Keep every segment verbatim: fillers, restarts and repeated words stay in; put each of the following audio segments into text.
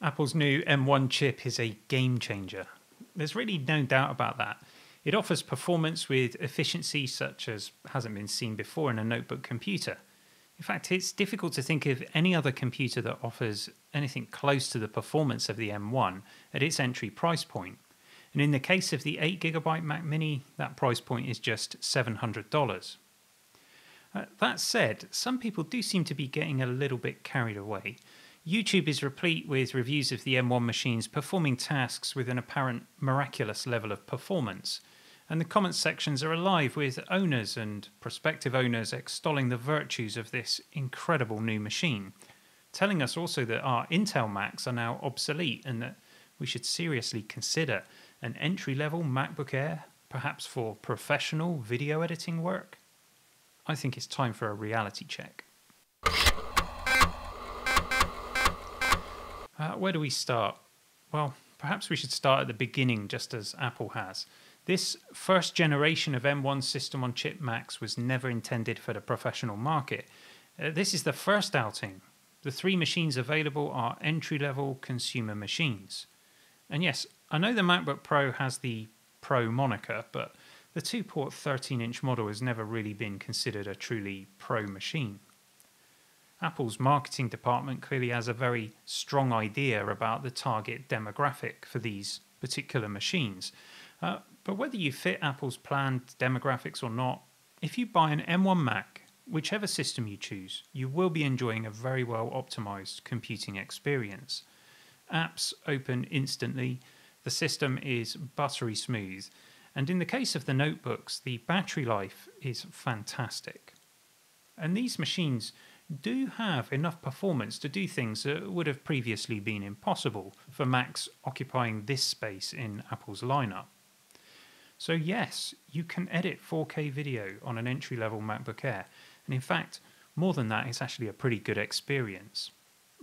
Apple's new M one chip is a game changer. There's really no doubt about that. It offers performance with efficiency such as hasn't been seen before in a notebook computer. In fact, it's difficult to think of any other computer that offers anything close to the performance of the M one at its entry price point. And in the case of the eight gigabyte Mac Mini, that price point is just seven hundred dollars. Uh, that said, some people do seem to be getting a little bit carried away. YouTube is replete with reviews of the M one machines performing tasks with an apparent miraculous level of performance, and the comments sections are alive with owners and prospective owners extolling the virtues of this incredible new machine, telling us also that our Intel Macs are now obsolete and that we should seriously consider an entry-level MacBook Air, perhaps for professional video editing work. I think it's time for a reality check. Uh, where do we start? Well, perhaps we should start at the beginning, just as Apple has. This first generation of M one system-on-chip Macs was never intended for the professional market. Uh, this is the first outing. The three machines available are entry-level consumer machines. And yes, I know the MacBook Pro has the Pro moniker, but the two-port thirteen inch model has never really been considered a truly Pro machine. Apple's marketing department clearly has a very strong idea about the target demographic for these particular machines. Uh, but whether you fit Apple's planned demographics or not, if you buy an M one Mac, whichever system you choose, you will be enjoying a very well optimized computing experience. Apps open instantly, the system is buttery smooth, and in the case of the notebooks, the battery life is fantastic. And these machines do have enough performance to do things that would have previously been impossible for Macs occupying this space in Apple's lineup. So yes, you can edit four K video on an entry-level MacBook Air, and in fact, more than that, it's actually a pretty good experience.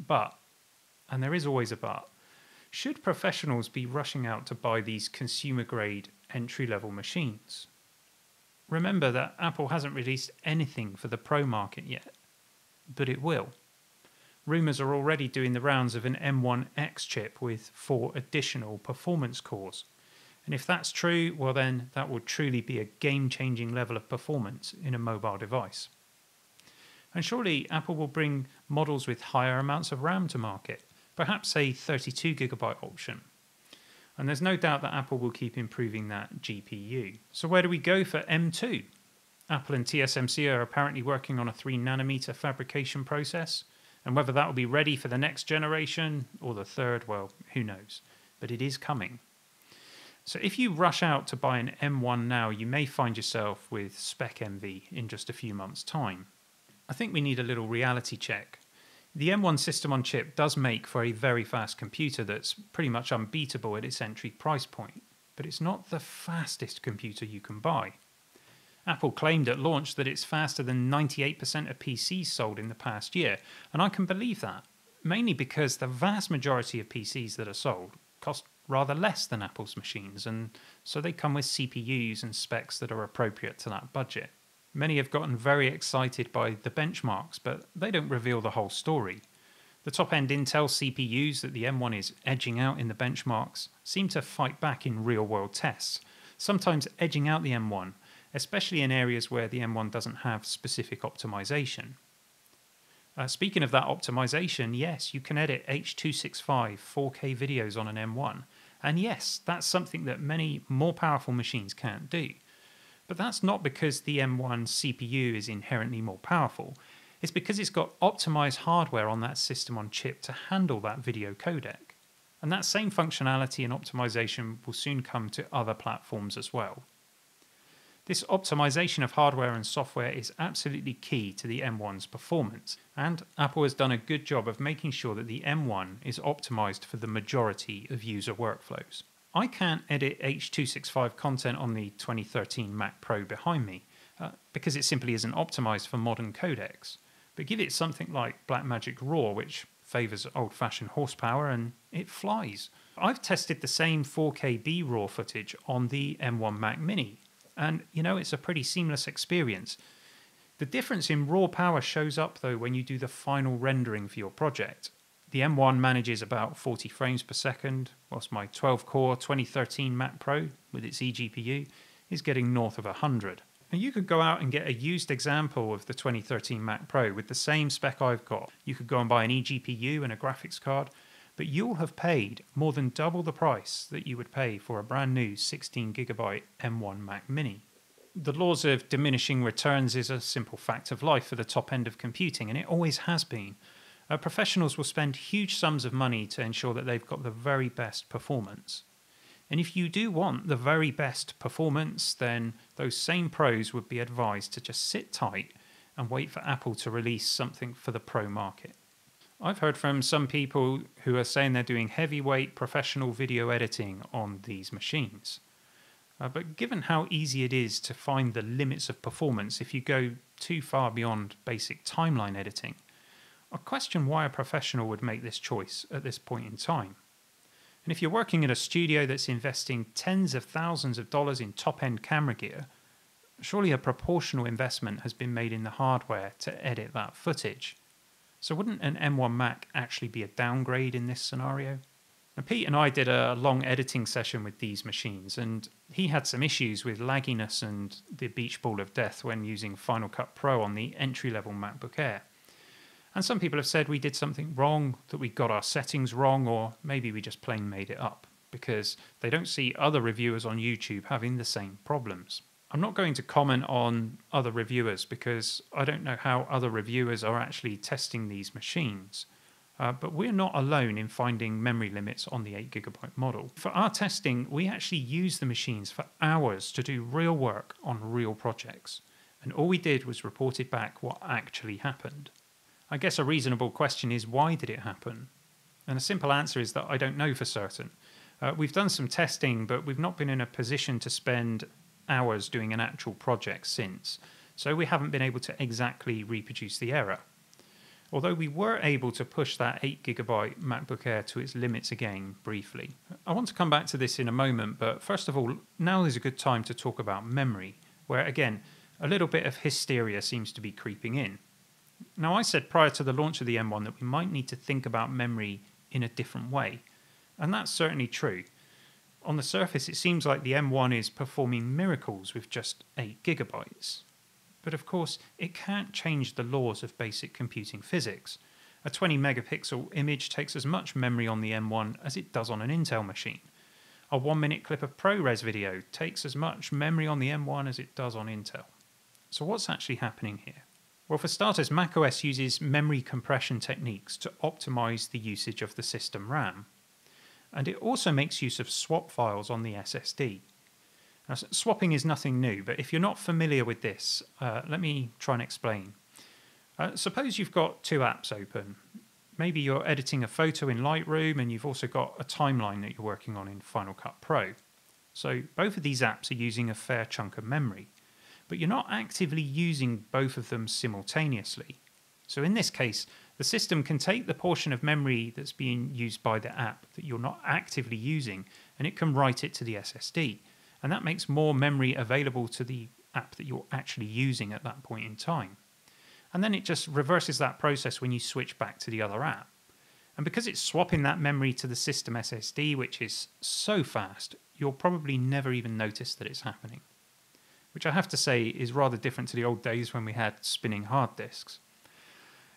But, and there is always a but, should professionals be rushing out to buy these consumer-grade entry-level machines? Remember that Apple hasn't released anything for the Pro market yet. But it will. Rumours are already doing the rounds of an M one X chip with four additional performance cores. And if that's true, well then that would truly be a game-changing level of performance in a mobile device. And surely Apple will bring models with higher amounts of RAM to market, perhaps a thirty-two gigabyte option. And there's no doubt that Apple will keep improving that G P U. So where do we go for M two? Apple and T S M C are apparently working on a three nanometer fabrication process, and whether that will be ready for the next generation or the third, well, who knows, but it is coming. So if you rush out to buy an M one now, you may find yourself with spec envy in just a few months' time. I think we need a little reality check. The M one system on chip does make for a very fast computer that's pretty much unbeatable at its entry price point, but it's not the fastest computer you can buy. Apple claimed at launch that it's faster than ninety-eight percent of P Cs sold in the past year, and I can believe that, mainly because the vast majority of P Cs that are sold cost rather less than Apple's machines, and so they come with C P Us and specs that are appropriate to that budget. Many have gotten very excited by the benchmarks, but they don't reveal the whole story. The top-end Intel C P Us that the M one is edging out in the benchmarks seem to fight back in real-world tests, sometimes edging out the M one, especially in areas where the M one doesn't have specific optimization. Uh, speaking of that optimization, yes, you can edit H two sixty-five four K videos on an M one. And yes, that's something that many more powerful machines can't do. But that's not because the M one C P U is inherently more powerful. It's because it's got optimized hardware on that system on chip to handle that video codec. And that same functionality and optimization will soon come to other platforms as well. This optimization of hardware and software is absolutely key to the M one's performance, and Apple has done a good job of making sure that the M one is optimized for the majority of user workflows. I can't edit H two sixty-five content on the twenty thirteen Mac Pro behind me, uh, because it simply isn't optimized for modern codecs. But give it something like Blackmagic RAW, which favors old-fashioned horsepower, and it flies. I've tested the same four K B RAW footage on the M one Mac Mini, and, you know, it's a pretty seamless experience. The difference in raw power shows up, though, when you do the final rendering for your project. The M one manages about forty frames per second, whilst my twelve core twenty thirteen Mac Pro with its eGPU is getting north of one hundred. Now you could go out and get a used example of the twenty thirteen Mac Pro with the same spec I've got. You could go and buy an eGPU and a graphics card, but you'll have paid more than double the price that you would pay for a brand new sixteen gigabyte M one Mac Mini. The laws of diminishing returns is a simple fact of life for the top end of computing, and it always has been. Uh, professionals will spend huge sums of money to ensure that they've got the very best performance. And if you do want the very best performance, then those same pros would be advised to just sit tight and wait for Apple to release something for the pro market. I've heard from some people who are saying they're doing heavyweight professional video editing on these machines. Uh, but given how easy it is to find the limits of performance if you go too far beyond basic timeline editing, I question why a professional would make this choice at this point in time. And if you're working in a studio that's investing tens of thousands of dollars in top-end camera gear, surely a proportional investment has been made in the hardware to edit that footage. So wouldn't an M one Mac actually be a downgrade in this scenario? Now, Pete and I did a long editing session with these machines, and he had some issues with lagginess and the beach ball of death when using Final Cut Pro on the entry-level MacBook Air. And some people have said we did something wrong, that we got our settings wrong, or maybe we just plain made it up, because they don't see other reviewers on YouTube having the same problems. I'm not going to comment on other reviewers because I don't know how other reviewers are actually testing these machines. Uh, but we're not alone in finding memory limits on the eight gigabyte model. For our testing, we actually used the machines for hours to do real work on real projects. And all we did was reported back what actually happened. I guess a reasonable question is, why did it happen? And a simple answer is that I don't know for certain. Uh, we've done some testing, but we've not been in a position to spend hours doing an actual project since, so we haven't been able to exactly reproduce the error. Although we were able to push that eight gigabyte MacBook Air to its limits again briefly. I want to come back to this in a moment, but first of all, now is a good time to talk about memory, where again, a little bit of hysteria seems to be creeping in. Now, I said prior to the launch of the M one that we might need to think about memory in a different way, and that's certainly true. On the surface, it seems like the M one is performing miracles with just eight gigabytes. But of course, it can't change the laws of basic computing physics. A twenty megapixel image takes as much memory on the M one as it does on an Intel machine. A one minute clip of ProRes video takes as much memory on the M one as it does on Intel. So what's actually happening here? Well, for starters, macOS uses memory compression techniques to optimize the usage of the system RAM. And it also makes use of swap files on the S S D. Now, swapping is nothing new, but if you're not familiar with this, uh, let me try and explain. Uh, suppose you've got two apps open. Maybe you're editing a photo in Lightroom, and you've also got a timeline that you're working on in Final Cut Pro. So both of these apps are using a fair chunk of memory, but you're not actively using both of them simultaneously. So in this case, the system can take the portion of memory that's being used by the app that you're not actively using, and it can write it to the S S D. And that makes more memory available to the app that you're actually using at that point in time. And then it just reverses that process when you switch back to the other app. And because it's swapping that memory to the system S S D, which is so fast, you'll probably never even notice that it's happening. Which I have to say is rather different to the old days when we had spinning hard disks.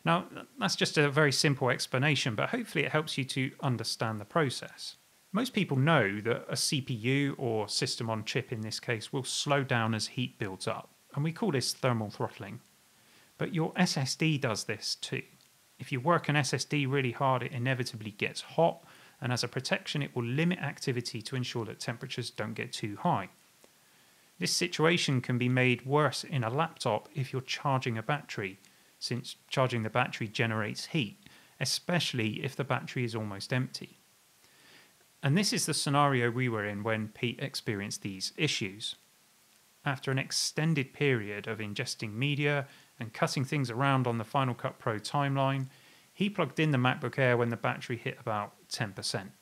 Now, that's just a very simple explanation, but hopefully it helps you to understand the process. Most people know that a C P U, or system on chip in this case, will slow down as heat builds up, and we call this thermal throttling. But your S S D does this too. If you work an S S D really hard, it inevitably gets hot, and as a protection, it will limit activity to ensure that temperatures don't get too high. This situation can be made worse in a laptop if you're charging a battery, since charging the battery generates heat, especially if the battery is almost empty. And this is the scenario we were in when Pete experienced these issues. After an extended period of ingesting media and cutting things around on the Final Cut Pro timeline, he plugged in the MacBook Air when the battery hit about ten percent.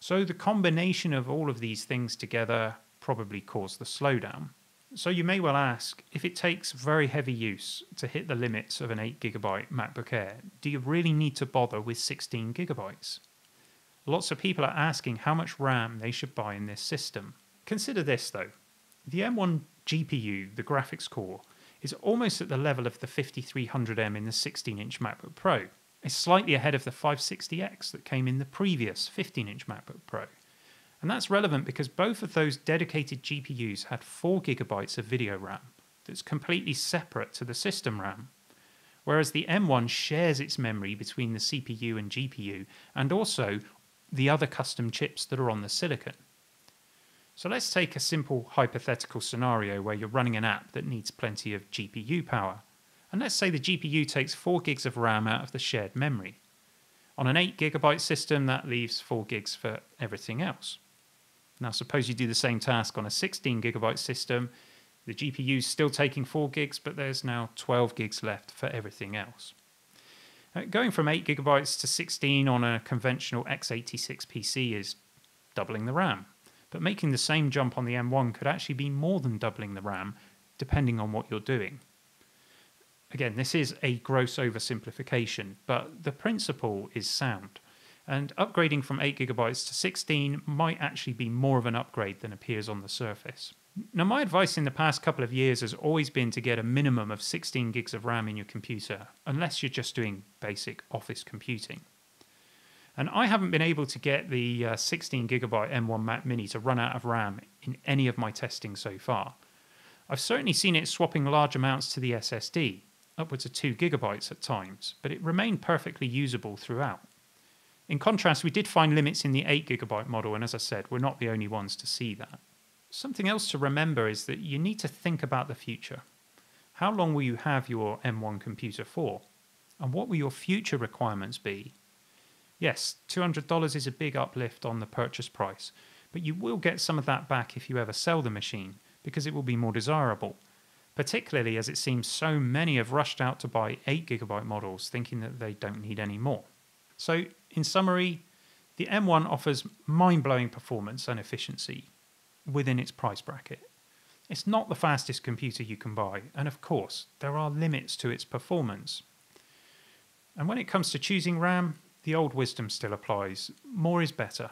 So the combination of all of these things together probably caused the slowdown. So you may well ask, if it takes very heavy use to hit the limits of an eight gigabyte MacBook Air, do you really need to bother with sixteen gigabytes? Lots of people are asking how much RAM they should buy in this system. Consider this though, the M one G P U, the graphics core, is almost at the level of the fifty-three hundred M in the sixteen inch MacBook Pro. It's slightly ahead of the five sixty X that came in the previous fifteen inch MacBook Pro. And that's relevant because both of those dedicated G P Us had four gigabytes of video RAM that's completely separate to the system RAM, whereas the M one shares its memory between the C P U and G P U and also the other custom chips that are on the silicon. So let's take a simple hypothetical scenario where you're running an app that needs plenty of G P U power. And let's say the G P U takes four gigs of RAM out of the shared memory. On an eight gigabyte system, that leaves four gigs for everything else. Now suppose you do the same task on a sixteen gigabyte system, the G P U is still taking four gigs, but there's now twelve gigs left for everything else. Uh, going from eight gigabytes to sixteen on a conventional x eighty-six P C is doubling the RAM, but making the same jump on the M one could actually be more than doubling the RAM, depending on what you're doing. Again, this is a gross oversimplification, but the principle is sound. And upgrading from eight gigabytes to sixteen might actually be more of an upgrade than appears on the surface. Now, my advice in the past couple of years has always been to get a minimum of sixteen gigs of RAM in your computer, unless you're just doing basic office computing. And I haven't been able to get the sixteen gigabyte M one Mac Mini to run out of RAM in any of my testing so far. I've certainly seen it swapping large amounts to the S S D, upwards of two gigabytes at times, but it remained perfectly usable throughout. In contrast, we did find limits in the eight gigabyte model, and as I said, we're not the only ones to see that. Something else to remember is that you need to think about the future. How long will you have your M one computer for? And what will your future requirements be? Yes, two hundred dollars is a big uplift on the purchase price, but you will get some of that back if you ever sell the machine, because it will be more desirable, particularly as it seems so many have rushed out to buy eight gigabyte models thinking that they don't need any more. So, in summary, the M one offers mind-blowing performance and efficiency within its price bracket. It's not the fastest computer you can buy, and of course, there are limits to its performance. And when it comes to choosing RAM, the old wisdom still applies. More is better.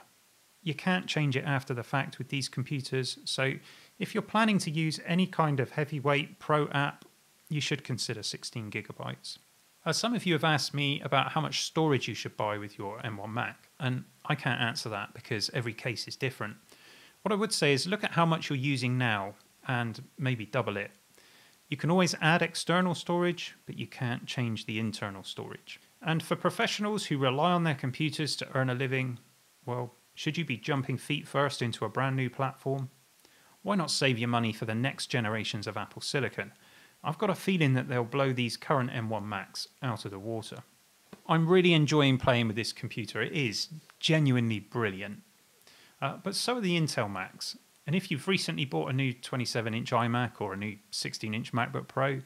You can't change it after the fact with these computers, so if you're planning to use any kind of heavyweight pro app, you should consider sixteen gigabytes. Uh, some of you have asked me about how much storage you should buy with your M one Mac, and I can't answer that because every case is different. What I would say is look at how much you're using now and maybe double it. You can always add external storage, but you can't change the internal storage. And for professionals who rely on their computers to earn a living, well, should you be jumping feet first into a brand new platform? Why not save your money for the next generations of Apple Silicon? I've got a feeling that they'll blow these current M one Macs out of the water. I'm really enjoying playing with this computer. It is genuinely brilliant. Uh, but so are the Intel Macs. And if you've recently bought a new twenty-seven inch iMac or a new sixteen inch MacBook Pro,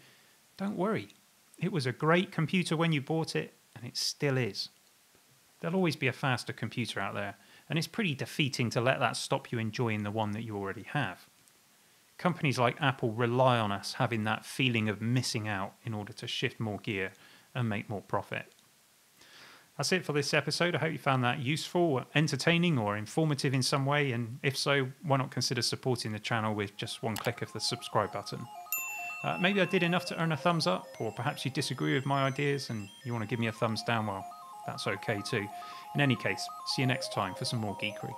don't worry. It was a great computer when you bought it, and it still is. There'll always be a faster computer out there, and it's pretty defeating to let that stop you enjoying the one that you already have. Companies like Apple rely on us having that feeling of missing out in order to shift more gear and make more profit. That's it for this episode. I hope you found that useful, entertaining, or informative in some way, and if so, why not consider supporting the channel with just one click of the subscribe button. Uh, maybe I did enough to earn a thumbs up, or perhaps you disagree with my ideas and you want to give me a thumbs down. Well, that's okay too. In any case, see you next time for some more geekery.